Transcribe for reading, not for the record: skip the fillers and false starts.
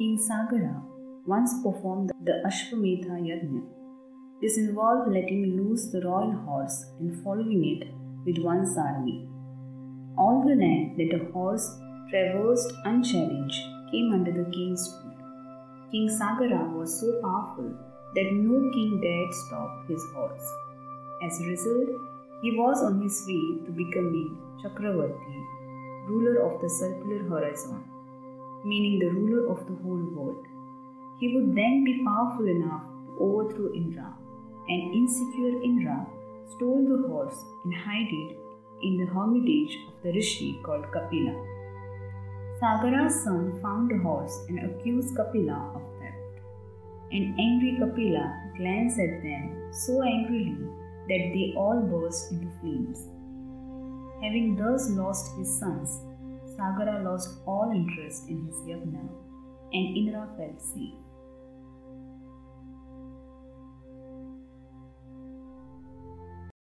King Sagara once performed the Ashvamedha Yagna. This involved letting loose the royal horse and following it with one's army. All the land that a horse traversed unchallenged came under the king's foot. King Sagara was so powerful that no king dared stop his horse. As a result, he was on his way to becoming Chakravarti, ruler of the circular horizon, meaning the ruler of the whole world. He would then be powerful enough to overthrow Indra, and insecure Indra stole the horse and hid it in the hermitage of the rishi called Kapila. Sagara's son found the horse and accused Kapila of theft. And angry Kapila glanced at them so angrily that they all burst into flames. Having thus lost his sons, Sagara lost all interest in his yagna, and Indra felt safe.